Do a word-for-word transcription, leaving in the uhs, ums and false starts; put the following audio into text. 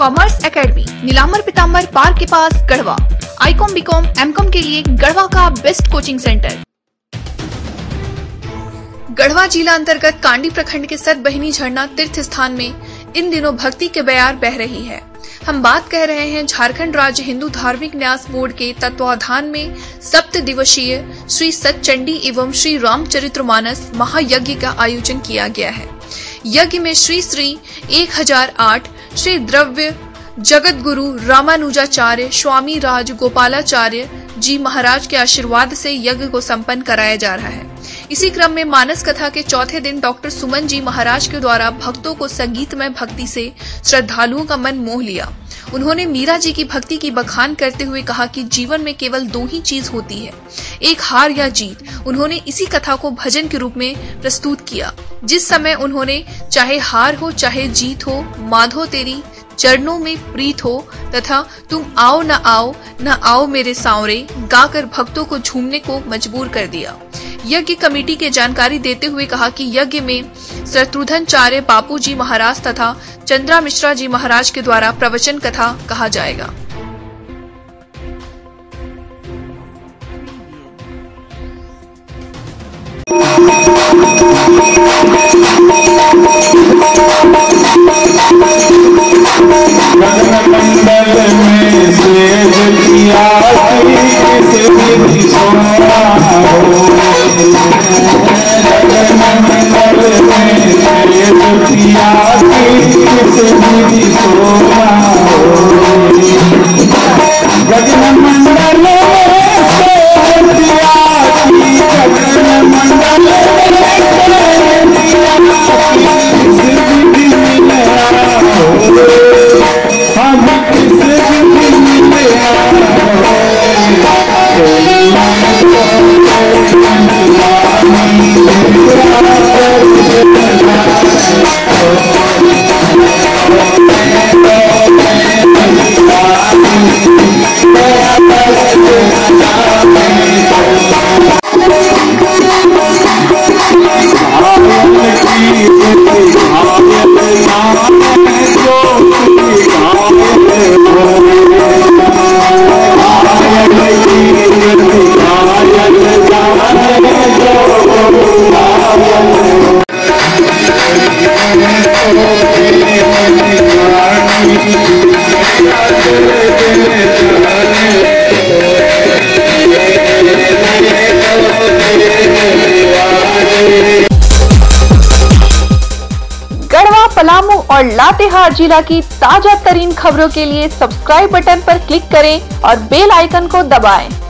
Commerce academy, नीलाम्बर पीताम्बर park के पास Garhwa. ICom BCom MCom के लिए गढ़वा का बेस्ट कोचिंग सेंटर। गढ़वा जिला अंतर्गत कांडी प्रखंड के सत बहिनी झरना तीर्थ स्थान में इन दिनों भक्ति के बयार बह रही है। हम बात कह रहे हैं झारखंड राज्य हिंदू धार्मिक न्यास बोर्ड के तत्वाधान में सप्त दिवसीय श्री सत एवं श्री राम मानस महायज्ञ का आयोजन किया गया है। यज्ञ में श्री श्री एक हजार आठ श्री द्रव्य जगतगुरु रामानुजाचार्य स्वामी राज गोपालाचार्य जी महाराज के आशीर्वाद से यज्ञ को संपन्न कराया जा रहा है। इसी क्रम में मानस कथा के चौथे दिन डॉक्टर सुमन जी महाराज के द्वारा भक्तों को संगीतमय भक्ति से श्रद्धालुओं का मन मोह लिया। उन्होंने मीरा जी की भक्ति की बखान करते हुए कहा कि जीवन में केवल दो ही चीज होती है, एक हार या जीत। उन्होंने इसी कथा को भजन के रूप में प्रस्तुत किया, जिस समय उन्होंने चाहे हार हो चाहे जीत हो, माधो तेरी चरणों में प्रीत हो तथा तुम आओ न आओ न आओ मेरे सांवरे गाकर भक्तों को झूमने को मजबूर कर दिया। यज्ञ कमेटी के जानकारी देते हुए कहा कि यज्ञ में सत्रुघ्नाचार्य बापू जी महाराज तथा चंद्रा मिश्रा जी महाराज के द्वारा प्रवचन कथा कहा जाएगा। पलामू और लातेहार जिला की ताजा तरीन खबरों के लिए सब्सक्राइब बटन पर क्लिक करें और बेल आइकन को दबाएं।